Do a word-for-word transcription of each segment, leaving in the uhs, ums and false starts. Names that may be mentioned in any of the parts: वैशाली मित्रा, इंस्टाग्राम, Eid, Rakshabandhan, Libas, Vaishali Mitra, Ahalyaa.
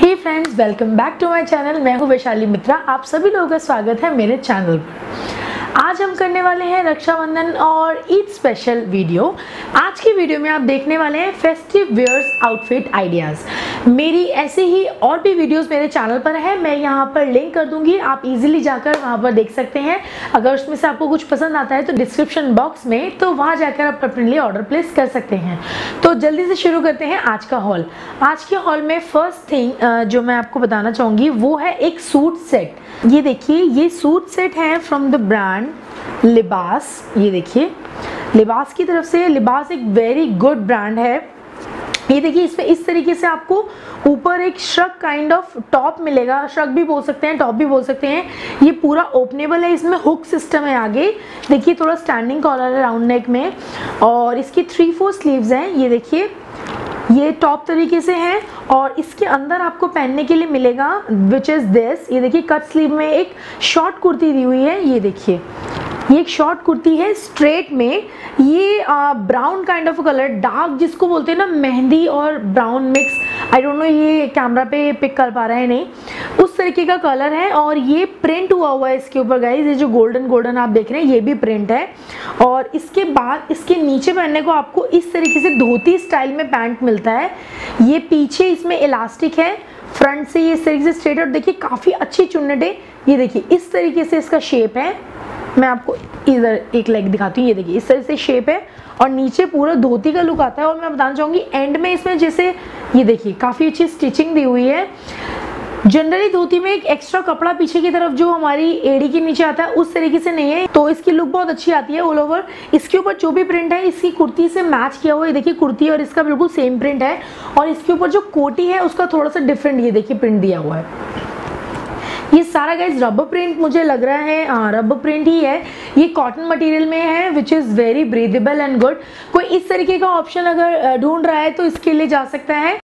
Hey friends, welcome back to my channel. मैं हूँ वैशाली मित्रा। आप सभी लोगों का स्वागत है मेरे चैनल पर। आज हम करने वाले हैं रक्षाबंधन और ईद स्पेशल वीडियो। आज की वीडियो में आप देखने वाले हैं फेस्टिव वेयर्स आउटफिट आइडियाज़। मेरी ऐसे ही और भी वीडियोस मेरे चैनल पर है, मैं यहाँ पर लिंक कर दूंगी, आप इजीली जाकर वहाँ पर देख सकते हैं। अगर उसमें से आपको कुछ पसंद आता है तो डिस्क्रिप्शन बॉक्स में, तो वहाँ जाकर आप अपने लिए ऑर्डर प्लेस कर सकते हैं। तो जल्दी से शुरू करते हैं आज का हॉल। आज के हॉल में फर्स्ट थिंग जो मैं आपको बताना चाहूँगी वो है एक सूट सेट। ये देखिए, ये सूट सेट है फ्रॉम द ब्रांड लिबास। ये देखिए लिबास की तरफ से। लिबास एक वेरी गुड ब्रांड है। ये देखिए, इसमें इस तरीके से आपको ऊपर एक श्रग काइंड ऑफ टॉप मिलेगा। श्रग भी बोल सकते हैं, टॉप भी बोल सकते हैं। ये पूरा ओपनेबल है, इसमें हुक सिस्टम है आगे। देखिए थोड़ा स्टैंडिंग कॉलर है राउंड नेक में, और इसकी थ्री फोर स्लीव्स हैं। ये देखिए, ये टॉप तरीके से है, और इसके अंदर आपको पहनने के लिए मिलेगा विच इज़ दिस। ये देखिए कट स्लीव में एक शॉर्ट कुर्ती दी हुई है। ये देखिए, ये एक शॉर्ट कुर्ती है स्ट्रेट में। ये brown kind of colour, dark जिसको बोलते हैं ना, मेहंदी और brown mix. I don't know ये कैमरा पे पिक कर पा रहा है नहीं, उस तरीके का कलर है। और ये प्रिंट हुआ हुआ है इसके ऊपर गाइस। ये जो गोल्डन गोल्डन आप देख रहे हैं ये भी प्रिंट है। और इसके बाद इसके नीचे पहनने को आपको इस तरीके से धोती स्टाइल में पैंट मिलता है। ये पीछे इसमें इलास्टिक है, फ्रंट से ये इस तरीके से स्ट्रेट। और देखिए काफ़ी अच्छी चुन्नट है। ये देखिए इस तरीके से इसका शेप है। मैं आपको इधर एक लेग दिखाती हूँ। ये देखिए इस तरह से शेप है, और नीचे पूरा धोती का लुक आता है। और मैं बताना चाहूँगी एंड में इसमें जैसे ये देखिए काफ़ी अच्छी स्टिचिंग दी हुई है। जनरली धोती में एक एक्स्ट्रा कपड़ा पीछे की तरफ जो हमारी एड़ी के नीचे आता है, उस तरीके से नहीं है, तो इसकी लुक बहुत अच्छी आती है ऑल ओवर। इसके ऊपर जो भी प्रिंट है इसकी कुर्ती से मैच किया हुआ है। देखिए कुर्ती और इसका बिल्कुल सेम प्रिंट है, और इसके ऊपर जो कोटी है उसका थोड़ा सा डिफरेंट ये देखिए प्रिंट दिया हुआ है। ये सारा गाइज रबर प्रिंट मुझे लग रहा है, हाँ रबर प्रिंट ही है। ये कॉटन मटेरियल में है which is very breathable and good. कोई इस तरीके का ऑप्शन अगर ढूंढ रहा है तो इसके लिए जा सकता है।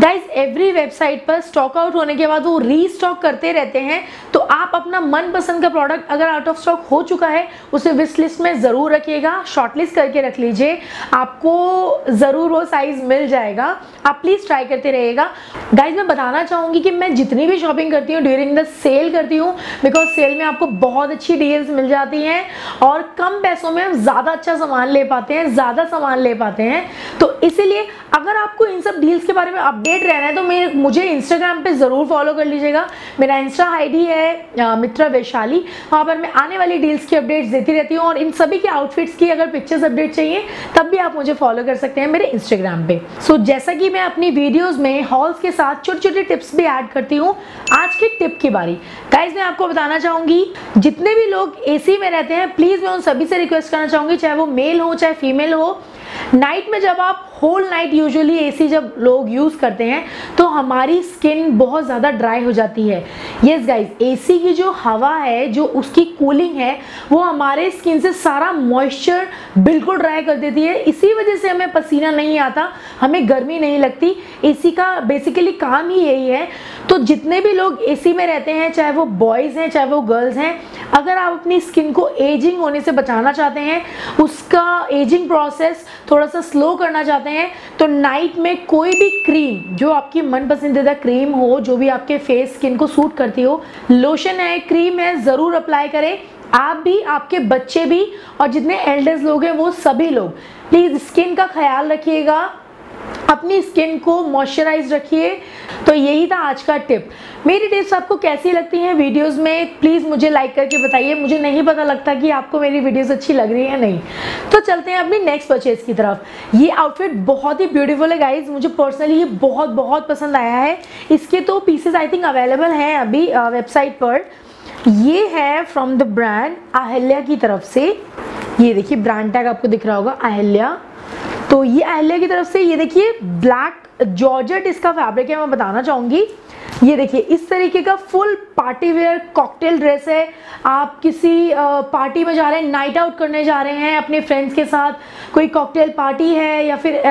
गाइज एवरी वेबसाइट पर स्टॉक आउट होने के बाद वो री स्टॉक करते रहते हैं, तो आप अपना मनपसंद का प्रोडक्ट अगर आउट ऑफ स्टॉक हो चुका है उसे विश लिस्ट में ज़रूर रखिएगा। शॉर्टलिस्ट करके रख लीजिए, आपको ज़रूर वो साइज़ मिल जाएगा। आप प्लीज़ ट्राई करते रहिएगा। गाइज मैं बताना चाहूँगी कि मैं जितनी भी शॉपिंग करती हूँ ड्यूरिंग द सेल करती हूँ, बिकॉज सेल में आपको बहुत अच्छी डील्स मिल जाती हैं, और कम पैसों में हम ज़्यादा अच्छा सामान ले पाते हैं, ज़्यादा सामान ले पाते हैं। तो इसीलिए अगर आपको इन सब डील्स के बारे में अपडेट रहना है तो मेरे मुझे इंस्टाग्राम पे ज़रूर फॉलो कर लीजिएगा। मेरा इंस्टा आईडी है मित्रा वैशाली। वहाँ पर मैं आने वाली डील्स की अपडेट्स देती रहती हूँ, और इन सभी के आउटफिट्स की अगर पिक्चर्स अपडेट चाहिए तब भी आप मुझे फॉलो कर सकते हैं मेरे इंस्टाग्राम पे। सो so, जैसा कि मैं अपनी वीडियोज़ में हॉल्स के साथ छोटे छोटे टिप्स भी ऐड करती हूँ, आज की टिप की बारी गाइज मैं आपको बताना चाहूँगी। जितने भी लोग ए सी में रहते हैं प्लीज़ मैं उन सभी से रिक्वेस्ट करना चाहूँगी, चाहे वो मेल हो चाहे फीमेल हो, नाइट में जब आप होल नाइट यूजुअली एसी जब लोग यूज़ करते हैं तो हमारी स्किन बहुत ज़्यादा ड्राई हो जाती है। येस गाइज, एसी की जो हवा है, जो उसकी कूलिंग है, वो हमारे स्किन से सारा मॉइस्चर बिल्कुल ड्राई कर देती है। इसी वजह से हमें पसीना नहीं आता, हमें गर्मी नहीं लगती। एसी का बेसिकली काम ही यही है। तो जितने भी लोग एसी में रहते हैं, चाहे वो बॉयज़ हैं चाहे वो गर्ल्स हैं, अगर आप अपनी स्किन को एजिंग होने से बचाना चाहते हैं, उसका एजिंग प्रोसेस थोड़ा सा स्लो करना चाहते हैं, तो नाइट में कोई भी क्रीम, जो आपकी मन पसंदीदा क्रीम हो, जो भी आपके फेस स्किन को सूट करती हो, लोशन है क्रीम है, ज़रूर अप्लाई करें। आप भी, आपके बच्चे भी, और जितने एल्डर्स लोग हैं वो सभी लोग प्लीज़ स्किन का ख्याल रखिएगा, अपनी स्किन को मॉइस्चराइज रखिए। तो यही था आज का टिप। मेरी टिप्स आपको कैसी लगती हैं वीडियोस में प्लीज़ मुझे लाइक करके बताइए। मुझे नहीं पता लगता कि आपको मेरी वीडियोस अच्छी लग रही है नहीं। तो चलते हैं अपनी नेक्स्ट परचेज़ की तरफ। ये आउटफिट बहुत ही ब्यूटीफुल है गाइज, मुझे पर्सनली ये बहुत बहुत पसंद आया है। इसके तो पीसेज आई थिंक अवेलेबल हैं अभी वेबसाइट पर। ये है फ्रॉम द ब्रांड अहल्या की तरफ से। ये देखिए ब्रांड टैग आपको दिख रहा होगा अहल्या। तो ये अहल्या की तरफ से, ये देखिए ब्लैक जॉर्जेट इसका फैब्रिक है। मैं बताना चाहूँगी, ये देखिए इस तरीके का full party wear cocktail dress है। आप किसी पार्टी में जा रहे हैं, नाइट आउट करने जा रहे हैं अपने फ्रेंड्स के साथ, कोई कॉकटेल पार्टी है या फिर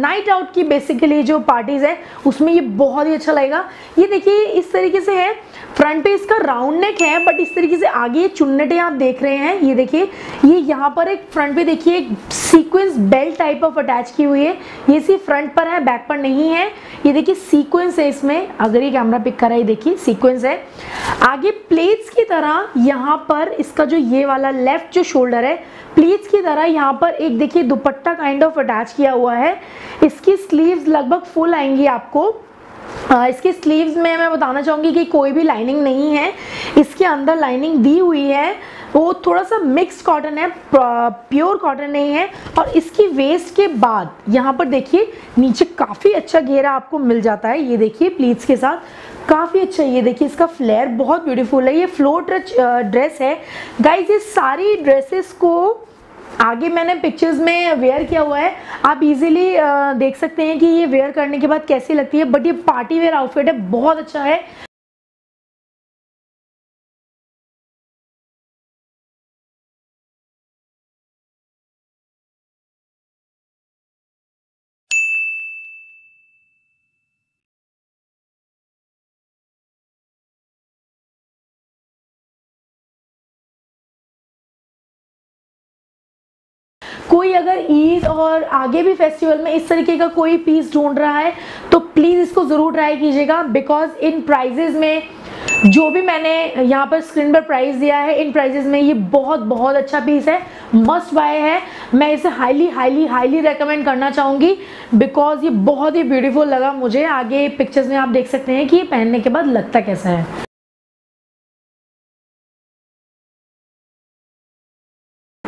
नाइट आउट की बेसिकली जो पार्टीज़ है उसमें ये बहुत ही अच्छा लगेगा। ये देखिए इस तरीके से है, फ्रंट पे इसका राउंड नेक है, बट इस तरीके से आगे ये चुन्नटे आप देख रहे हैं, ये देखिए ये यहाँ पर एक फ्रंट पे देखिए एक sequence belt type of attach की हुई है। ये सिर्फ फ्रंट पर है, बैक पर नहीं है। ये देखिए सीक्वेंस है इसमें, अगर ये कैमरा पिक कर रहा है देखिए सीक्वेंस है। आगे प्लेट्स की तरह यहाँ पर इसका जो ये वाला लेफ्ट जो शोल्डर है प्लेट्स की तरह यहाँ पर एक देखिए दुपट्टा काइंड ऑफ अटैच किया हुआ है। इसकी स्लीव्स लगभग फुल आएंगी आपको। आ, इसके स्लीव्स में मैं बताना चाहूँगी कि कोई भी लाइनिंग नहीं है, इसके अंदर लाइनिंग दी हुई है। वो थोड़ा सा मिक्स कॉटन है, प्योर कॉटन नहीं है। और इसकी वेस्ट के बाद यहाँ पर देखिए नीचे काफ़ी अच्छा घेरा आपको मिल जाता है। ये देखिए प्लीट्स के साथ काफ़ी अच्छा, ये देखिए इसका फ्लेयर बहुत ब्यूटीफुल है। ये फ्लोट ड्रेस है गाइज। ये सारी ड्रेसेस को आगे मैंने पिक्चर्स में वेयर किया हुआ है, आप इजीली देख सकते हैं कि ये वेयर करने के बाद कैसी लगती है। बट ये पार्टी वेयर आउटफिट है, बहुत अच्छा है। कोई अगर ईद और आगे भी फेस्टिवल में इस तरीके का कोई पीस ढूंढ रहा है तो प्लीज़ इसको ज़रूर ट्राई कीजिएगा, बिकॉज इन प्राइजेज़ में जो भी मैंने यहाँ पर स्क्रीन पर प्राइस दिया है, इन प्राइजेज़ में ये बहुत बहुत अच्छा पीस है, मस्ट बाय है। मैं इसे हाईली हाईली हाईली रेकमेंड करना चाहूँगी, बिकॉज ये बहुत ही ब्यूटीफुल लगा मुझे। आगे पिक्चर्स में आप देख सकते हैं कि ये पहनने के बाद लगता कैसा है।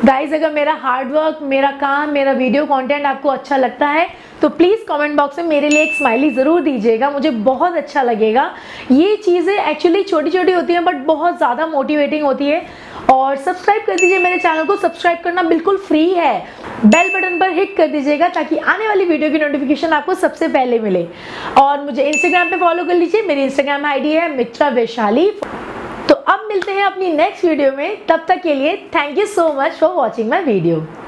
गाइज अगर मेरा हार्डवर्क, मेरा काम, मेरा वीडियो कंटेंट आपको अच्छा लगता है तो प्लीज़ कमेंट बॉक्स में मेरे लिए एक स्माइली ज़रूर दीजिएगा, मुझे बहुत अच्छा लगेगा। ये चीज़ें एक्चुअली छोटी छोटी होती हैं बट बहुत ज़्यादा मोटिवेटिंग होती है। और सब्सक्राइब कर दीजिए मेरे चैनल को, सब्सक्राइब करना बिल्कुल फ्री है। बेल बटन पर हिट कर दीजिएगा ताकि आने वाली वीडियो की नोटिफिकेशन आपको सबसे पहले मिले। और मुझे इंस्टाग्राम पर फॉलो कर लीजिए, मेरी इंस्टाग्राम आई डी है मित्रा वैशाली। तो अब मिलते हैं अपनी नेक्स्ट वीडियो में, तब तक के लिए thank you so much for watching my video.